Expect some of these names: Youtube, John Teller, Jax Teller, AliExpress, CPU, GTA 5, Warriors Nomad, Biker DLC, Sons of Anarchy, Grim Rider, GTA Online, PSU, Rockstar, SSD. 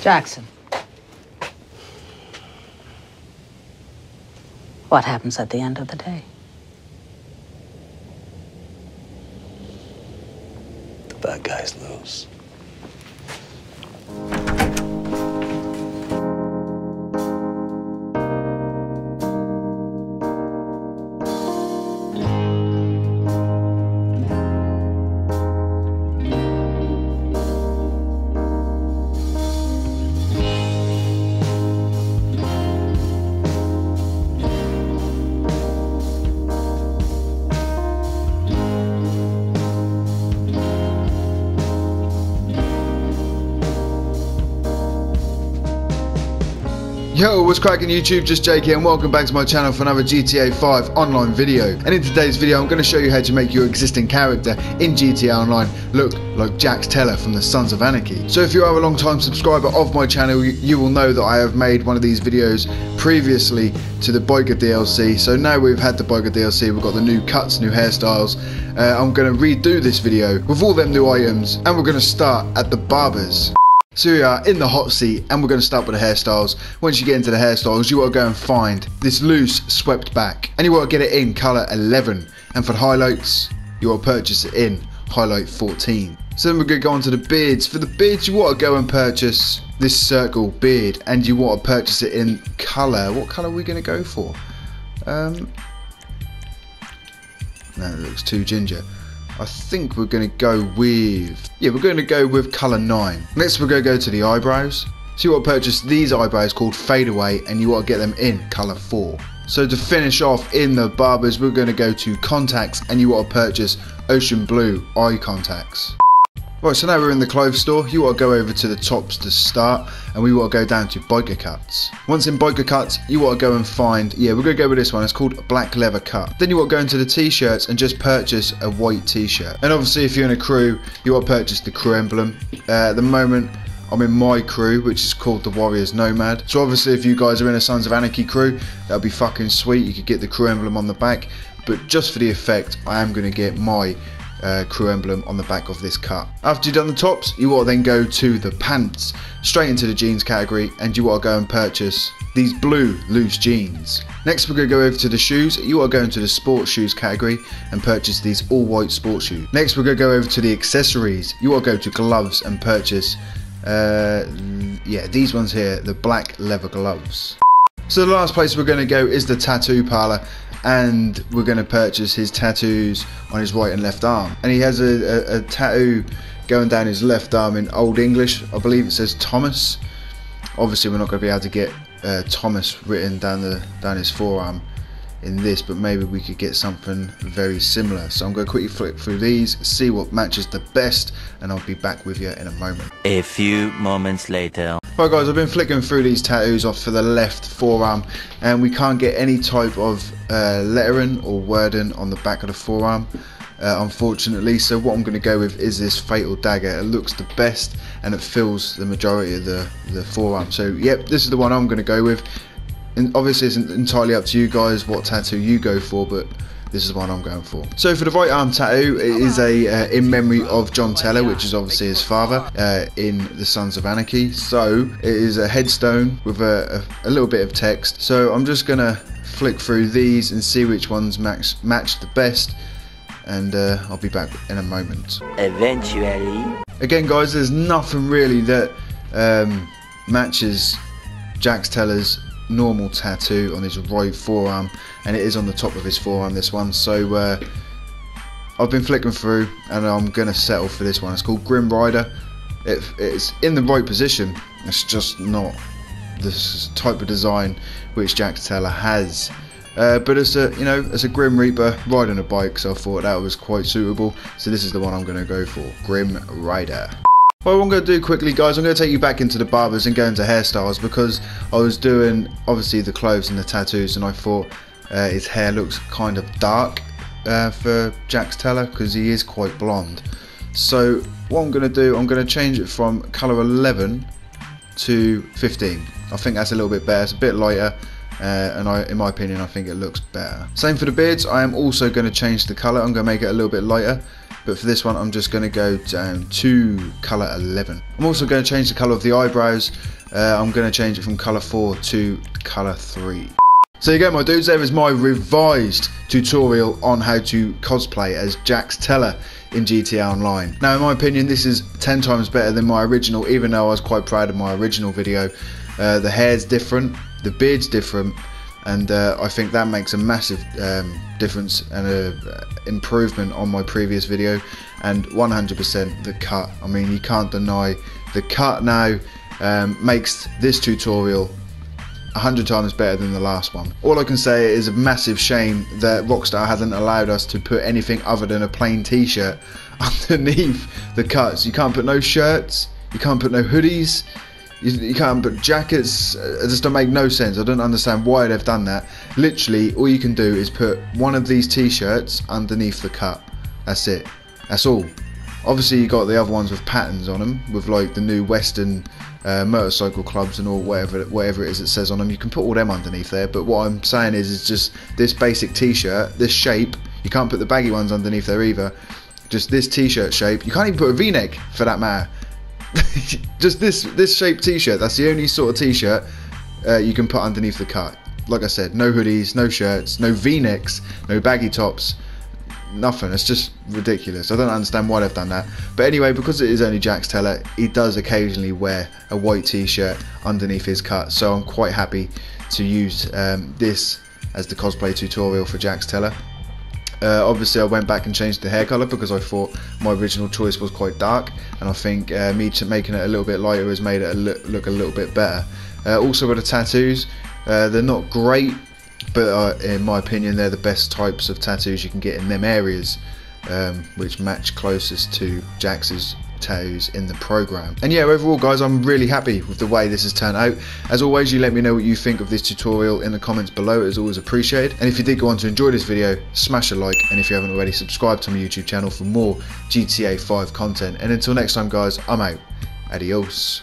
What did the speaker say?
Jackson. What happens at the end of the day? The bad guys lose. Yo, what's cracking YouTube? Just JK and welcome back to my channel for another GTA 5 online video. And in today's video I'm going to show you how to make your existing character in GTA Online look like Jax Teller from the Sons of Anarchy. So if you are a long time subscriber of my channel, you will know that I have made one of these videos previously to the Biker DLC. So now we've had the Biker DLC, we've got the new cuts, new hairstyles. I'm going to redo this video with all them new items and we're going to start at the barbers. So we are in the hot seat and we're going to start with the hairstyles. Once you get into the hairstyles, you want to go and find this loose swept back and you want to get it in colour 11, and for the highlights you want to purchase it in highlight 14. So then we're going to go on to the beards. For the beards you want to go and purchase this circle beard and you want to purchase it in colour. What colour are we going to go for? No, it looks too ginger. I think we're going to go with, colour 9. Next we're going to go to the eyebrows. So you want to purchase these eyebrows called fadeaway and you want to get them in colour 4. So to finish off in the barbers, we're going to go to contacts and you want to purchase ocean blue eye contacts. Right, so now we're in the clothes store. You want to go over to the tops to start and we want to go down to biker cuts. Once in biker cuts, you want to go and find, we're going to go with this one, it's called black leather cut. Then you want to go into the t-shirts and just purchase a white t-shirt. And obviously if you're in a crew, you want to purchase the crew emblem. At the moment I'm in my crew, which is called the Warriors Nomad. So obviously if you guys are in a Sons of Anarchy crew, that would be fucking sweet, you could get the crew emblem on the back. But just for the effect, I am going to get my crew emblem on the back of this cut. After you've done the tops, you want to then go to the pants, straight into the jeans category, and you want to go and purchase these blue loose jeans. Next we're going to go over to the shoes. You are going to the sports shoes category and purchase these all white sports shoes. Next we're going to go over to the accessories. You want to go to gloves and purchase these ones here, the black leather gloves. So the last place we're going to go is the tattoo parlor and we're going to purchase his tattoos on his right and left arm. And he has a tattoo going down his left arm in Old English. I believe it says Thomas. Obviously we're not going to be able to get Thomas written down his forearm in this, but maybe we could get something very similar. So I'm going to quickly flip through these, see what matches the best, and I'll be back with you in a moment. A few moments later. Right guys, I've been flicking through these tattoos off for the left forearm and we can't get any type of lettering or wording on the back of the forearm, unfortunately. So what I'm going to go with is this fatal dagger. It looks the best and it fills the majority of the forearm. So yep, this is the one I'm going to go with, and obviously it's entirely up to you guys what tattoo you go for, but this is what I'm going for. So for the right arm tattoo, it is a in memory of John Teller, which is obviously his father in the Sons of Anarchy. So it is a headstone with a little bit of text. So I'm just gonna flick through these and see which ones match the best, and I'll be back in a moment. Eventually. Again guys, there's nothing really that matches Jax Teller's normal tattoo on his right forearm, and it is on the top of his forearm, this one. So I've been flicking through and I'm gonna settle for this one. It's called Grim Rider. It's in the right position, it's just not this type of design which Jax Teller has, but it's a Grim Reaper riding a bike, so I thought that was quite suitable. So this is the one I'm gonna go for, Grim Rider. Well, what I'm going to do quickly guys, I'm going to take you back into the barbers and go into hairstyles, because I was doing obviously the clothes and the tattoos and I thought his hair looks kind of dark for Jax Teller, because he is quite blonde. So what I'm going to do, I'm going to change it from colour 11 to 15. I think that's a little bit better, it's a bit lighter. In my opinion, I think it looks better. Same for the beards, I am also going to change the colour. I'm going to make it a little bit lighter, but for this one I'm just going to go down to colour 11. I'm also going to change the colour of the eyebrows. I'm going to change it from colour 4 to colour 3. So there you go, my dudes, there is my revised tutorial on how to cosplay as Jax Teller in GTA Online. Now, in my opinion, this is 10 times better than my original, even though I was quite proud of my original video. The hair's different, the beard's different, and I think that makes a massive difference and a improvement on my previous video, and 100% the cut. I mean, you can't deny the cut now makes this tutorial 100 times better than the last one. All I can say is a massive shame that Rockstar hasn't allowed us to put anything other than a plain t-shirt underneath the cuts. You can't put no shirts, you can't put no hoodies, you can't put jackets. It just don't make no sense. I don't understand why they've done that. Literally all you can do is put one of these t-shirts underneath the cut. That's it, that's all. Obviously you got the other ones with patterns on them, with like the new Western motorcycle clubs and all, whatever it is it says on them. You can put all them underneath there, but what I'm saying is it's just this basic t-shirt, this shape. You can't put the baggy ones underneath there either. Just this t-shirt shape. You can't even put a v-neck for that matter. Just this shape t-shirt, that's the only sort of t-shirt you can put underneath the cut. Like I said, no hoodies, no shirts, no v-necks, no baggy tops, nothing. It's just ridiculous. I don't understand why they've done that, but anyway, because it is only Jax Teller, he does occasionally wear a white t-shirt underneath his cut, so I'm quite happy to use this as the cosplay tutorial for Jax Teller. Obviously I went back and changed the hair colour because I thought my original choice was quite dark, and I think me making it a little bit lighter has made it look a little bit better. Also with the tattoos, they're not great, but in my opinion they're the best types of tattoos you can get in them areas, which match closest to Jax's tattoos in the program. And yeah, overall guys, I'm really happy with the way this has turned out. As always, you let me know what you think of this tutorial in the comments below, it's always appreciated. And if you did go on to enjoy this video, smash a like, and if you haven't already, subscribe to my YouTube channel for more GTA 5 content. And until next time guys, I'm out. Adios.